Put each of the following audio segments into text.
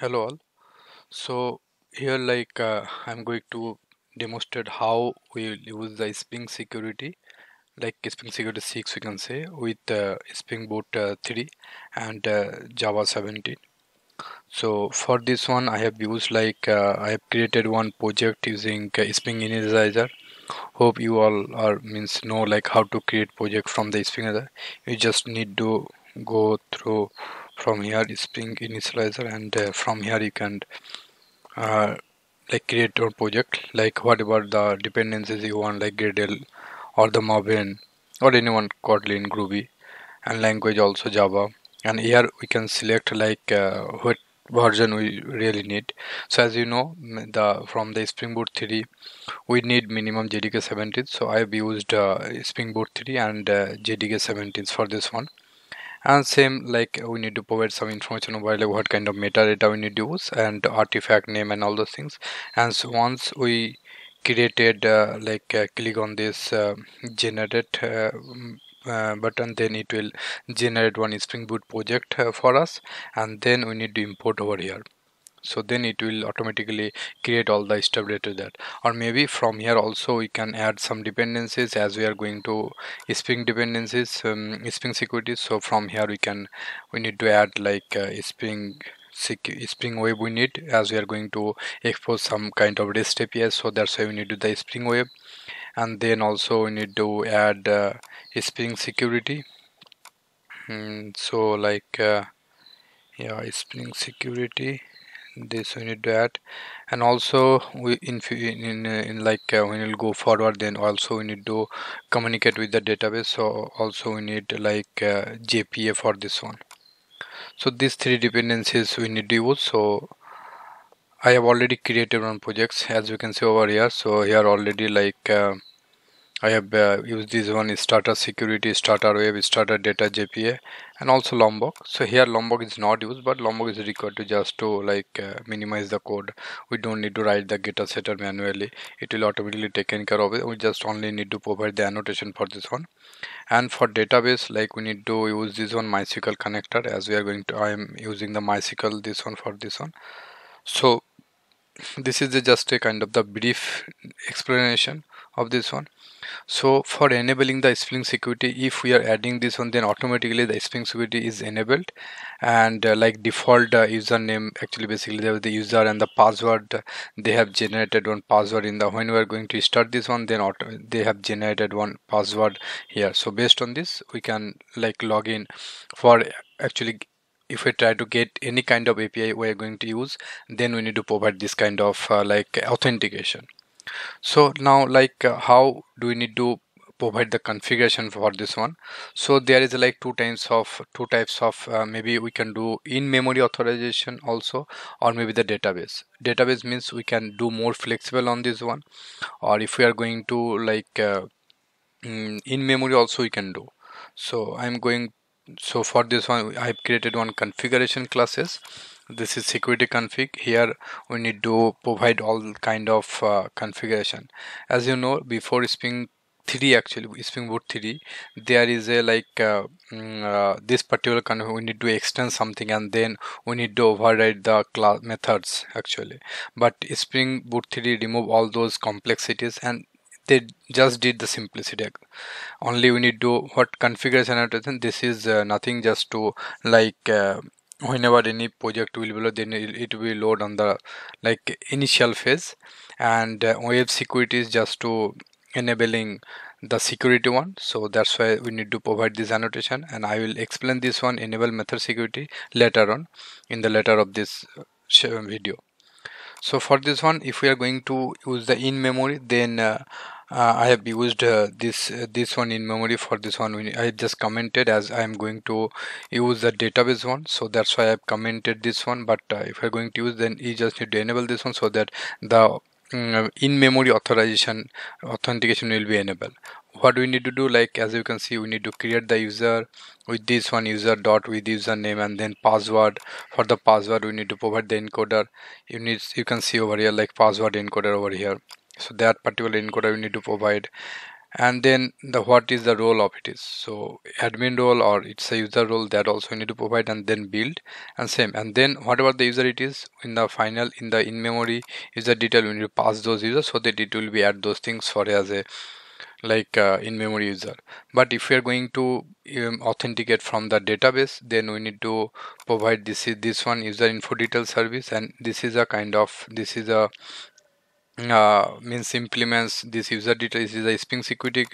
Hello all. So here I'm going to demonstrate how we use the Spring Security, like Spring Security 6 we can say, with Spring Boot 3 and Java 17. So for this one I have used I have created one project using Spring Initializer. Hope you all are know like how to create project from the Spring Initializer. You just need to go through from here Spring Initializer, and from here you can create your project, like whatever the dependencies you want, like Gradle or the Maven or anyone, Kotlin, Groovy, and language also Java. And here we can select like what version we really need. So as you know, from the Spring Boot 3 we need minimum JDK 17. So I have used Spring Boot 3 and JDK 17 for this one. And same, like we need to provide some information about like what kind of metadata we need to use and artifact name and all those things. And so once we created click on this generate button, then it will generate one Spring Boot project for us, and then we need to import over here. So then it will automatically create all the stuff related to that. Or maybe from here also we can add some dependencies, as we are going to Spring dependencies, Spring Security. So from here we need to add like Spring web we need, as we are going to expose some kind of REST API. So that's why we need to do the Spring web, and then also we need to add Spring Security. Spring Security, this we need to add. And also we when we'll go forward, then also we need to communicate with the database. So also we need JPA for this one. So these three dependencies we need to use. So I have already created one projects, as you can see over here. So here already I have used this one is starter security, starter web, starter data, JPA, and also Lombok. So here Lombok is not used, but Lombok is required to just to minimize the code. We don't need to write the getter setter manually. It will automatically taken care of it. We just only need to provide the annotation for this one. And for database, we need to use this one MySQL connector, as we are going to, I am using the MySQL this one for this one. So this is just a kind of the brief explanation of this one. So for enabling the Spring Security, if we are adding this one, then automatically the Spring Security is enabled, and default username, the user and the password, they have generated one password in the, when we are going to start this one, then they have generated one password here. So based on this we can log in for, if we try to get any kind of API we are going to use, then we need to provide this kind of authentication. So now how do we need to provide the configuration for this one? So there is two types of maybe we can do in-memory authorization also, or maybe the database means we can do more flexible on this one, or if we are going to in memory also we can do. So so for this one I've created one configuration classes. This is security config. Here we need to provide all kind of configuration. As you know, before Spring 3, Spring Boot 3, there is a this particular config, we need to extend something and then we need to override the class methods but Spring Boot 3 remove all those complexities, and they just did the simplicity. Only we need to what configuration annotation. This is nothing, just to whenever any project will be loaded, then it will load on the initial phase, and web security is just to enabling the security one. So that's why we need to provide this annotation, and I will explain this one enable method security later on in the later of this video. So for this one, if we are going to use the in memory, then I have used this one in memory. For this one I just commented, as I am going to use the database one, so that's why I have commented this one. But if you are going to use, then you just need to enable this one, so that the in-memory authentication will be enabled. What do we need to do? As you can see, we need to create the user with this one user dot with username, and then password. For the password we need to provide the encoder. You can see over here password encoder over here. So that particular encoder we need to provide, and then the what is the role of it is, so admin role or it's a user role, that also you need to provide, and then build and same, and then whatever the user it is in the final, in the in-memory user detail, we need to pass those users so that it will be add those things for as a like in-memory user. But if we are going to authenticate from the database, then we need to provide this one user info detail service, and this is a kind of means implements this user detail. This is a Spring Security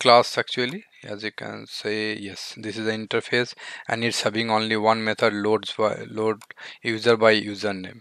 class actually, as you can say. Yes, this is the interface, and it's having only one method, load user by username.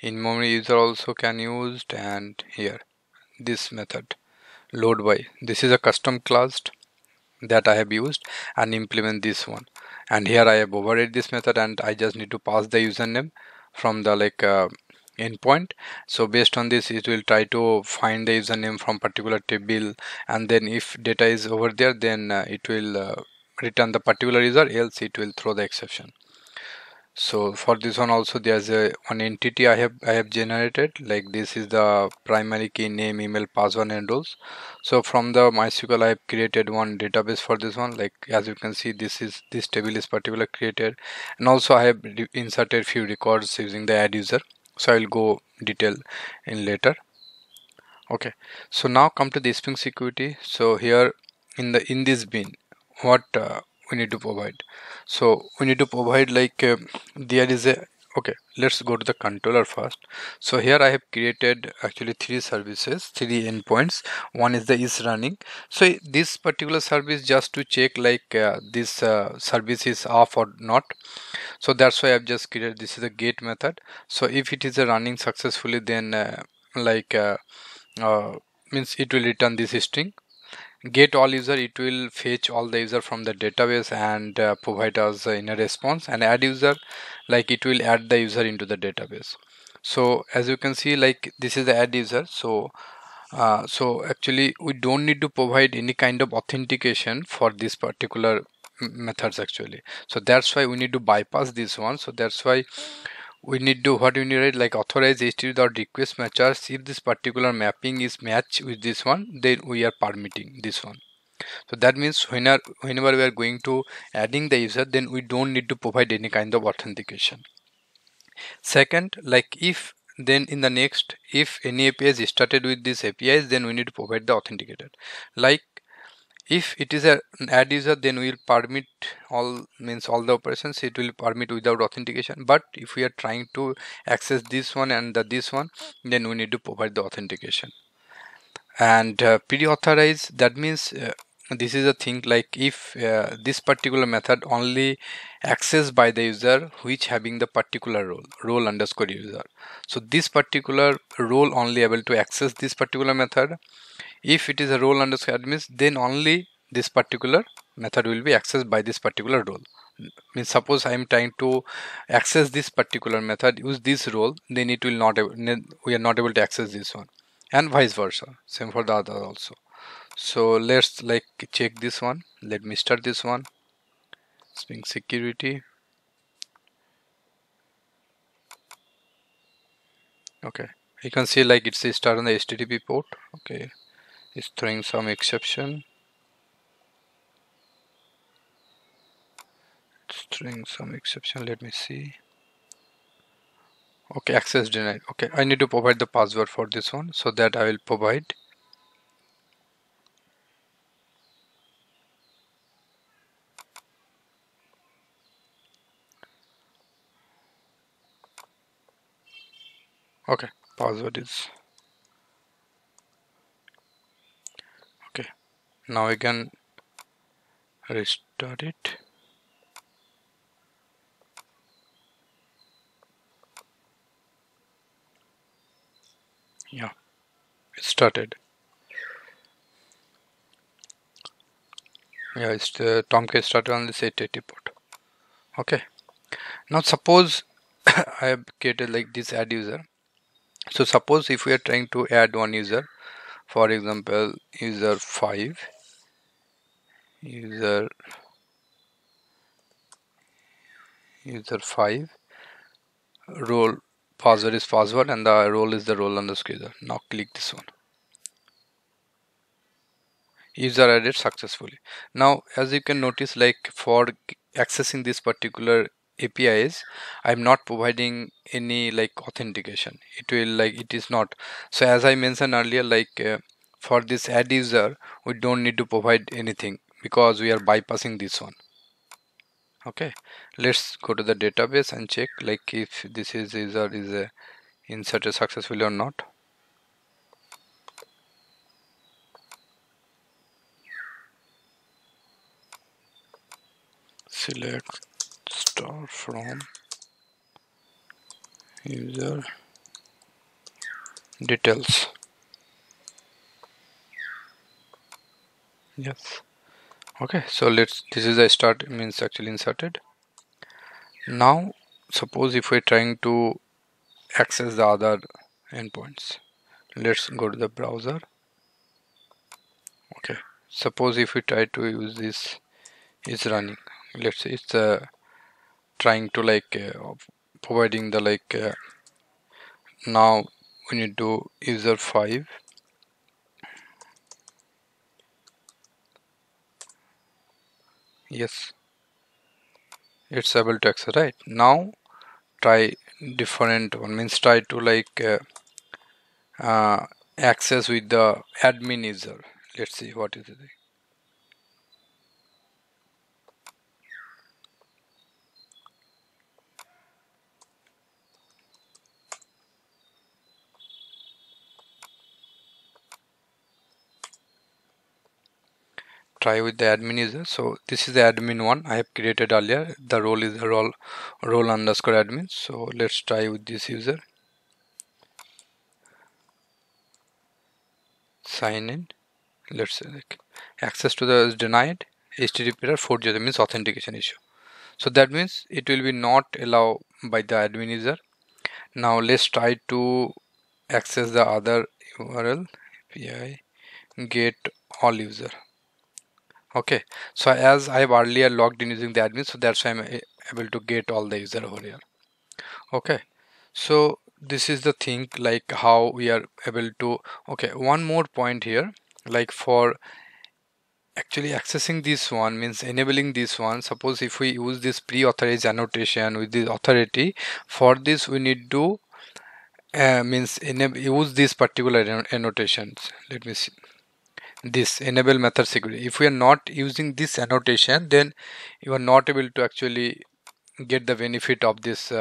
In memory user also can used, and here this method load by, this is a custom class that I have used and implement this one, and here I have overridden this method, and I just need to pass the username from the like endpoint. So based on this, it will try to find the username from particular table, and then if data is over there, then it will return the particular user, else it will throw the exception. So for this one also, there's one entity I have generated, like this is the primary key, name, email, password, and roles. So from the MySQL I have created one database for this one, like as you can see, this table is particular created, and also I have inserted few records using the add user, so I will go detail in later. Okay, so now come to the Spring Security. So here in this bin, what we need to provide, so we need to provide like there is a, okay, let's go to the controller first. So here I have created actually three services, three endpoints. One is the is running, so this particular service just to check like this service is off or not, so that's why I've just created this is a get method. So if it is running successfully, then means it will return this string. Get all user, it will fetch all the user from the database and provide us in a response, and add user, like it will add the user into the database. So as you can see, like this is the add user. So so actually we don't need to provide any kind of authentication for this particular methods actually, so that's why we need to bypass this one. So that's why we need to write like authorize http.request matchers. If this particular mapping is matched with this one, then we are permitting this one. So that means whenever we are going to adding the user, then we don't need to provide any kind of authentication. Second, like if then in the next, if any API is started with these APIs, then we need to provide the authenticator. Like if it is an add user, then we will permit all, means all the operations it will permit without authentication. But if we are trying to access this one and this one, then we need to provide the authentication. And pre-authorize, that means this is a thing like if this particular method only accessed by the user which having the particular role underscore user. So this particular role only able to access this particular method. If it is a role underscore admins, then only this particular method will be accessed by this particular role. Means suppose I am trying to access this particular method use this role, then it will not, we are not able to access this one, and vice versa, same for the other also. So let's like check this one. Let me start this one, Spring Security. Okay, you can see like it's start on the HTTP port. Okay, it's throwing some exception. It's throwing some exception. Let me see. Okay, access denied. Okay, I need to provide the password for this one, so that I will provide. Okay, password is okay. Now we can restart it. Yeah, it started. Yeah, it's the Tomcat started on this 880 port. Okay, now suppose I have created like this add user. So suppose if we are trying to add one user, for example user 5, user 5, role password is password and the role is the role underscore user. Now click this one. User added successfully. Now as you can notice, like for accessing this particular APIs, I'm not providing any like authentication. It will like it is not. So as I mentioned earlier, like for this add user, we don't need to provide anything because we are bypassing this one. Okay, let's go to the database and check like if this is user is inserted successfully or not. Select star from user details. Yes. Okay, so let's, this is a start, means actually inserted. Now suppose if we're trying to access the other endpoints, let's go to the browser. Okay, suppose if we try to use this, it's running, let's say it's trying to like providing the like now we need to user 5. Yes, it's able to access. Right now try different one, means try to like access with the admin user. Let's see what is it. Try with the admin user. So this is the admin one I have created earlier. The role is the role underscore admin. So let's try with this user. Sign in. Let's say like access to the is denied. HTTP error 404 means authentication issue. So that means it will be not allowed by the admin user. Now let's try to access the other URL API get all user. Okay, so as I have earlier logged in using the admin, so that's why I'm able to get all the user over here. Okay, so this is the thing like how we are able to. Okay, one more point here, like for actually accessing this one, means enabling this one, suppose if we use this pre-authorized annotation with this authority, for this we need to means use this particular annotations. Let me see. This enable method security, if we are not using this annotation, then you are not able to actually get the benefit of this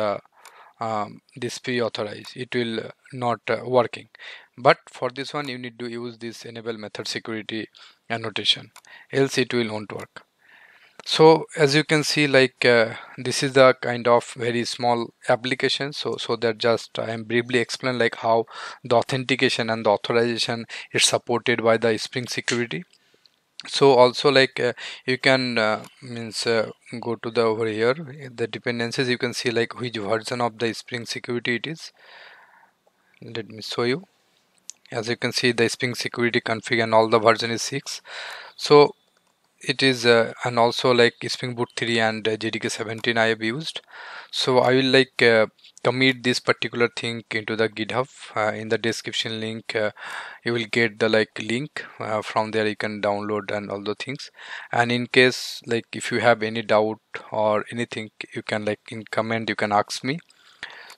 this pre-authorize. It will not working. But for this one you need to use this enable method security annotation, else it will not work. So as you can see, like this is the kind of very small application. So that just I am briefly explain like how the authentication and the authorization is supported by the Spring Security. So also like you can go to the over here the dependencies. You can see like which version of the Spring Security it is. Let me show you. As you can see, the Spring Security config and all the version is 6. So it is and also like Spring Boot 3 and JDK 17 I have used. So I will like commit this particular thing into the GitHub. In the description link you will get the like link. From there you can download and all the things, and in case like if you have any doubt or anything, you can like in comment you can ask me.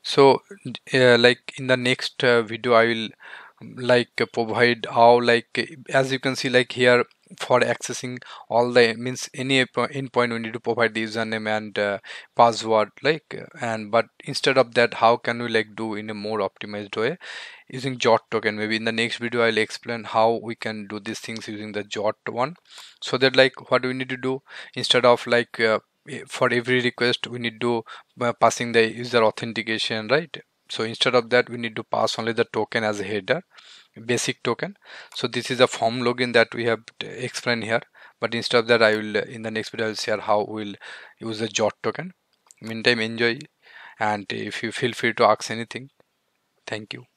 So like in the next video I will like provide how like as you can see like here for accessing all the means any endpoint we need to provide the username and password like and but instead of that how can we like do in a more optimized way using JWT token. Maybe in the next video I'll explain how we can do these things using the JWT one, so that like what we need to do instead of like for every request we need to passing the user authentication, right? So instead of that we need to pass only the token as a header, basic token. So this is a form login that we have explained here, but instead of that I will in the next video I will share how we'll use the JWT token. Meantime, enjoy, and if you feel free to ask anything. Thank you.